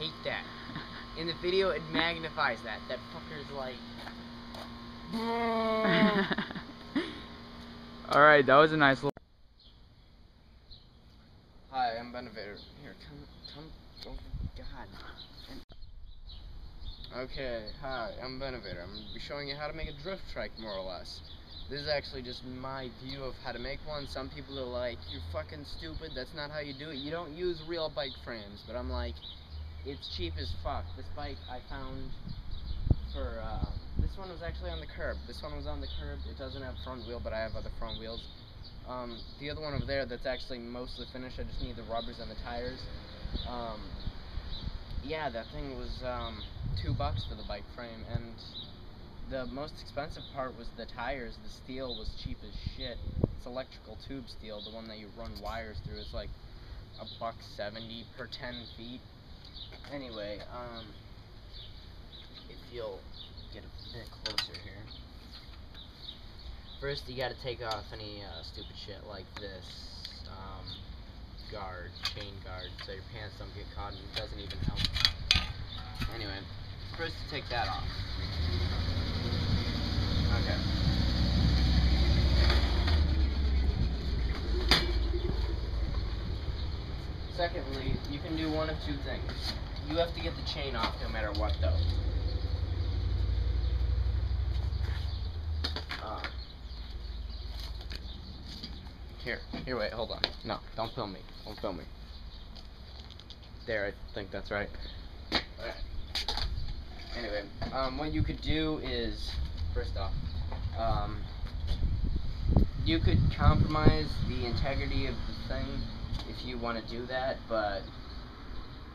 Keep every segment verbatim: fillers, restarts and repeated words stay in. hate that. In the video, it magnifies that. That fucker's like... Alright, that was a nice little... Hi, I'm Benevator. Here, come, come, don't... God. Okay, hi, I'm Benevator. I'm going to be showing you how to make a drift trike, more or less. This is actually just my view of how to make one. Some people are like, you're fucking stupid, that's not how you do it. You don't use real bike frames. But I'm like, it's cheap as fuck. This bike I found for, uh, this one was actually on the curb. This one was on the curb. It doesn't have front wheel, but I have other front wheels. Um, the other one over there that's actually mostly finished, I just need the rubbers and the tires. Um, yeah, that thing was, um, two bucks for the bike frame, and... The most expensive part was the tires. The steel was cheap as shit. It's electrical tube steel, the one that you run wires through. It's like a buck seventy per ten feet. Anyway, um, if you'll get a bit closer here. First, you gotta take off any uh, stupid shit like this um, guard, chain guard, so your pants don't get caught, and it doesn't even help. Anyway, first you take that off. Okay. Secondly, you can do one of two things. You have to get the chain off no matter what, though. Uh, here, here, wait, hold on. No, don't film me. Don't film me. There, I think that's right. Alright. Anyway, um, what you could do is... First off, um, you could compromise the integrity of the thing if you want to do that, but,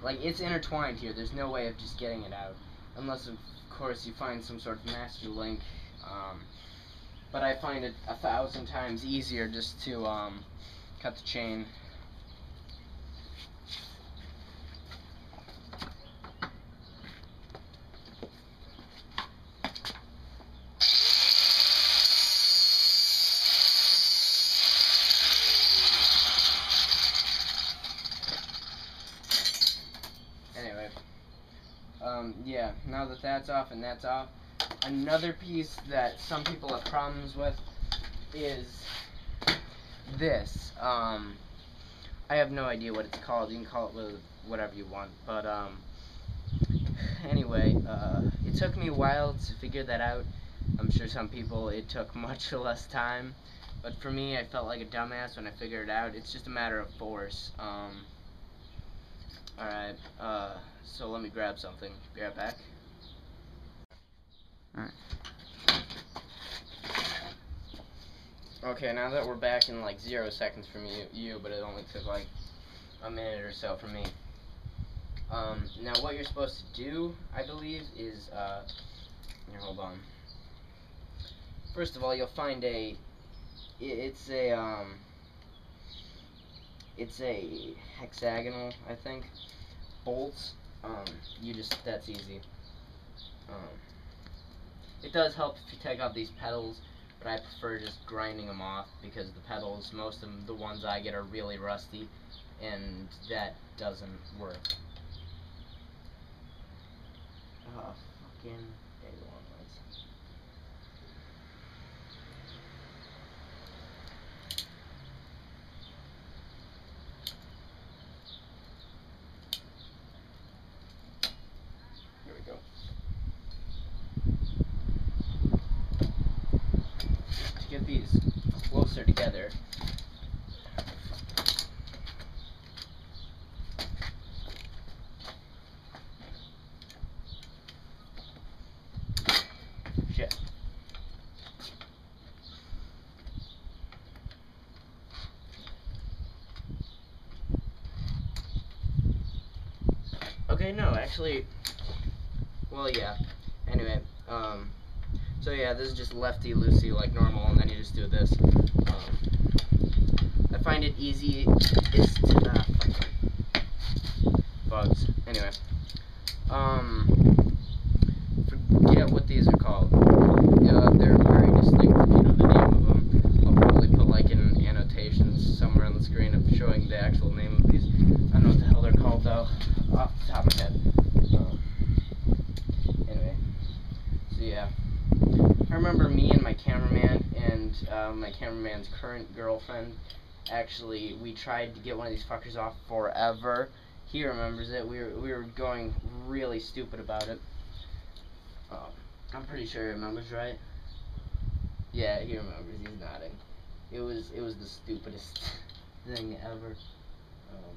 like, it's intertwined here. There's no way of just getting it out, unless, of course, you find some sort of master link, um, but I find it a thousand times easier just to, um, cut the chain. Um, yeah, now that that's off and that's off, another piece that some people have problems with is this. Um, I have no idea what it's called. You can call it with whatever you want, but um, anyway, uh, it took me a while to figure that out. I'm sure some people it took much less time, but for me, I felt like a dumbass when I figured it out. It's just a matter of force. Um, Alright, uh, so let me grab something. Be right back. Alright. Okay, now that we're back in like zero seconds from you, you, but it only took like a minute or so for me. Um, now what you're supposed to do, I believe, is, uh, here, hold on. First of all, you'll find a, it's a, um, it's a hexagonal, I think, bolts. Um, you just, that's easy. Um, it does help if you take out these pedals, but I prefer just grinding them off because the pedals, most of the ones I get are really rusty, and that doesn't work. Oh, fucking... Get these closer together. Shit. Okay, no, actually, well, yeah. Anyway, um, so yeah, this is just lefty-loosey like normal, and then you just do this. Um, I find it easy. It's uh, bugs. Anyway, um, forget what these are called. Uh, they're very distinct. If you know the name of them, I'll probably put like in annotations somewhere on the screen of showing the actual name of these. I don't know what the hell they're called though, off the top of my head. I remember me and my cameraman and uh, my cameraman's current girlfriend, actually, we tried to get one of these fuckers off forever. He remembers it. We were, we were going really stupid about it. Um, I'm pretty sure he remembers, right? Yeah, he remembers. He's nodding. It was it was the stupidest thing ever. Um,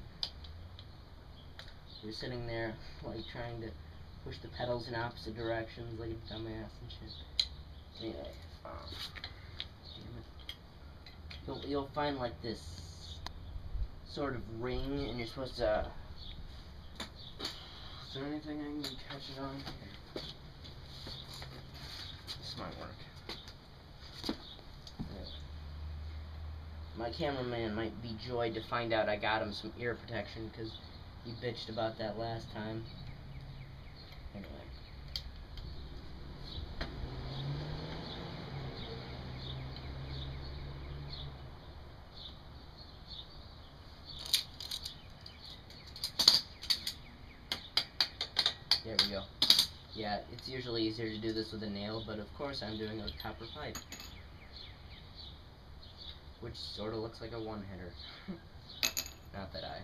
we were sitting there, like, trying to push the pedals in opposite directions like a dumbass and shit. Anyway, um, damn it. You'll, you'll find, like, this sort of ring, and you're supposed to... Is there anything I can catch it on here? This might work. Yeah. My cameraman might be joyed to find out I got him some ear protection, because he bitched about that last time. Anyway. There we go. Yeah, it's usually easier to do this with a nail, but of course I'm doing it with copper pipe, which sort of looks like a one-hitter. Not that I...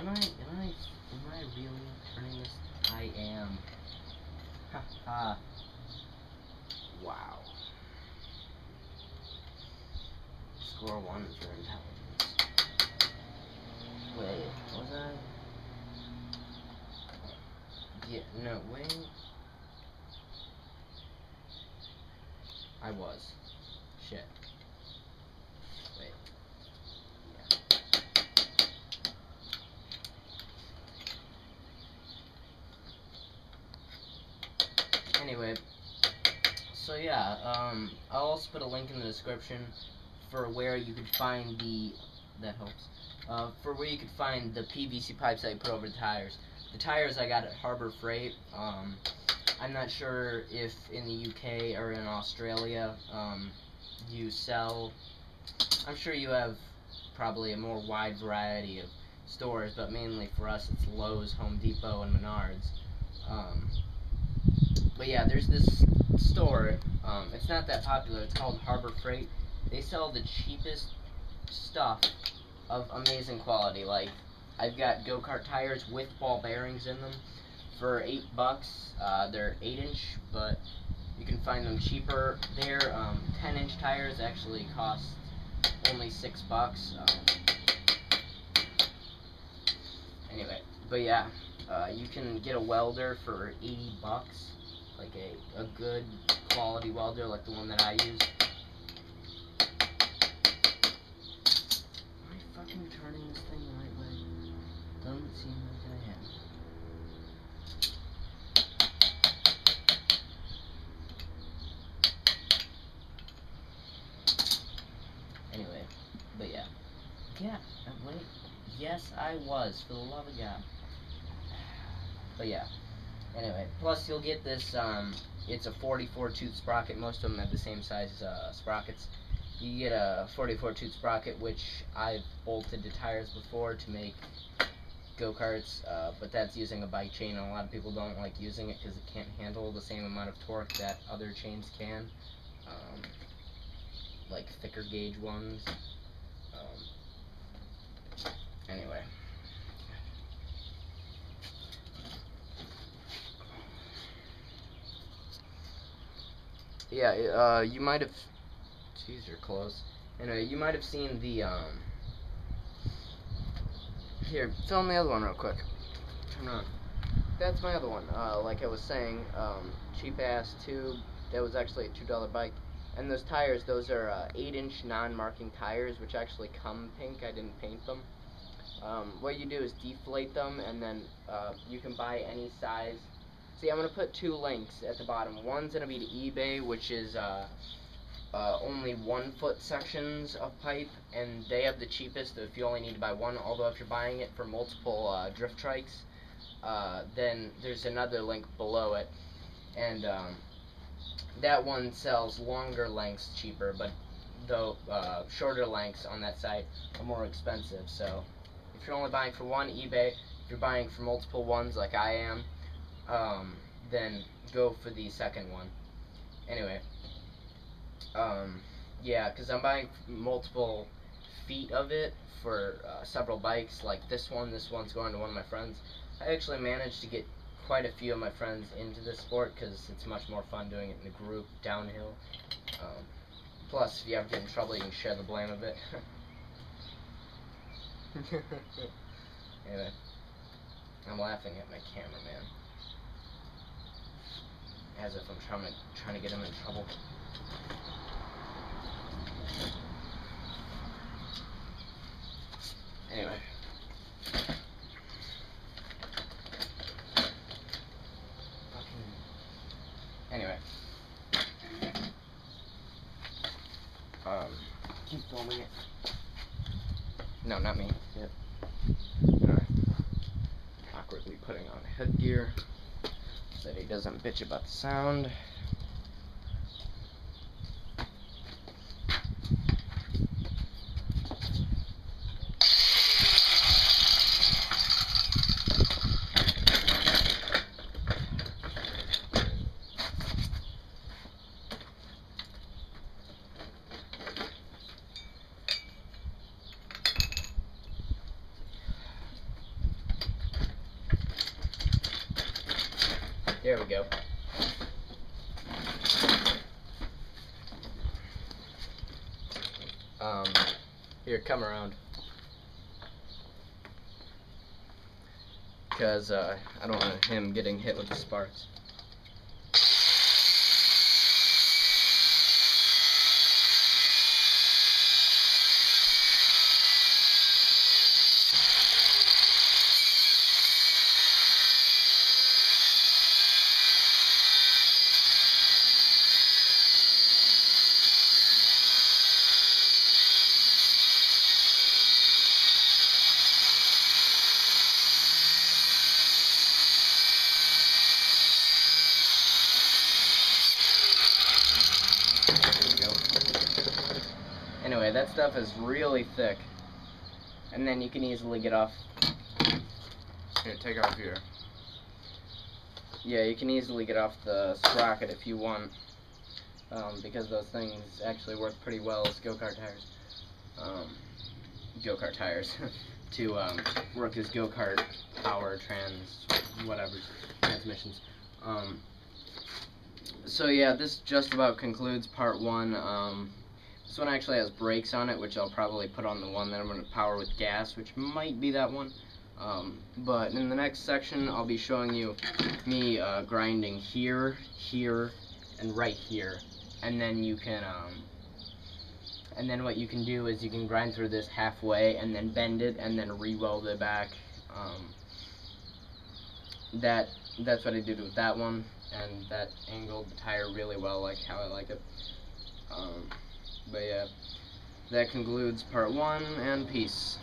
Am I, am I, am I really turning this? I am. Ha ha. Wow. Score one is your intelligence. Wait, was I? Yeah, no, wait. I was. Shit. Anyway, so yeah, um, I'll also put a link in the description for where you could find the, that helps, uh, for where you could find the P V C pipes I put over the tires. The tires I got at Harbor Freight. um, I'm not sure if in the U K or in Australia, um, you sell, I'm sure you have probably a more wide variety of stores, but mainly for us it's Lowe's, Home Depot, and Menards. Um, But yeah, there's this store, um, it's not that popular, it's called Harbor Freight. They sell the cheapest stuff of amazing quality. Like, I've got go-kart tires with ball bearings in them for eight bucks. Uh, they're eight inch, but you can find them cheaper there. ten inch um, tires actually cost only six bucks. Um, anyway, but yeah, uh, you can get a welder for eighty bucks. Like a, a good quality welder, like the one that I use. Am I fucking turning this thing the right way? Doesn't seem like I am. Anyway, but yeah. Yeah, wait. Yes, I was, for the love of God. But yeah. Anyway, plus you'll get this, um, it's a forty-four tooth sprocket. Most of them have the same size uh, sprockets. You get a forty-four tooth sprocket, which I've bolted to tires before to make go-karts, uh, but that's using a bike chain, and a lot of people don't like using it because it can't handle the same amount of torque that other chains can, um, like thicker gauge ones. Um, anyway. Yeah, uh, you might have, geez, you're close. Anyway, you might have seen the, um, here, film the other one real quick. Turn on. That's my other one. Uh, like I was saying, um, cheap-ass tube, that was actually a two dollar bike. And those tires, those are uh, eight inch non-marking tires, which actually come pink. I didn't paint them. Um, what you do is deflate them, and then uh, you can buy any size. See, I'm going to put two links at the bottom. One's going to be to eBay, which is uh, uh, only one-foot sections of pipe, and they have the cheapest if you only need to buy one, although if you're buying it for multiple uh, drift trikes, uh, then there's another link below it and um, that one sells longer lengths cheaper, but the uh, shorter lengths on that site are more expensive. So if you're only buying for one, eBay. If you're buying for multiple ones like I am, um, then go for the second one. Anyway, um, yeah, because I'm buying multiple feet of it for uh, several bikes, like this one. This one's going to one of my friends. I actually managed to get quite a few of my friends into this sport because it's much more fun doing it in a group downhill. Um, plus, if you ever get in trouble, you can share the blame of it. Anyway, I'm laughing at my cameraman as if I'm trying to trying to get him in trouble. Anyway. Anyway. Um, keep filming it. No, not me. Yep. Alright. Awkwardly putting on headgear so that he doesn't bitch about the sound. There we go. Um, here, come around. Because uh, I don't want him getting hit with the sparks. Anyway, that stuff is really thick, and then you can easily get off. Here, take off here. Yeah, you can easily get off the sprocket if you want, um, because those things actually work pretty well as go-kart tires. Um, go-kart tires to um, work as go-kart power trans whatever transmissions. Um, so yeah, this just about concludes part one. Um, This one actually has brakes on it, which I'll probably put on the one that I'm going to power with gas, which might be that one. Um, but in the next section, I'll be showing you me uh, grinding here, here, and right here. And then you can, um, and then what you can do is you can grind through this halfway, and then bend it, and then re-weld it back. Um, that that's what I did with that one, and that angled the tire really well, like how I like it. Um, But yeah, that concludes part one, and peace.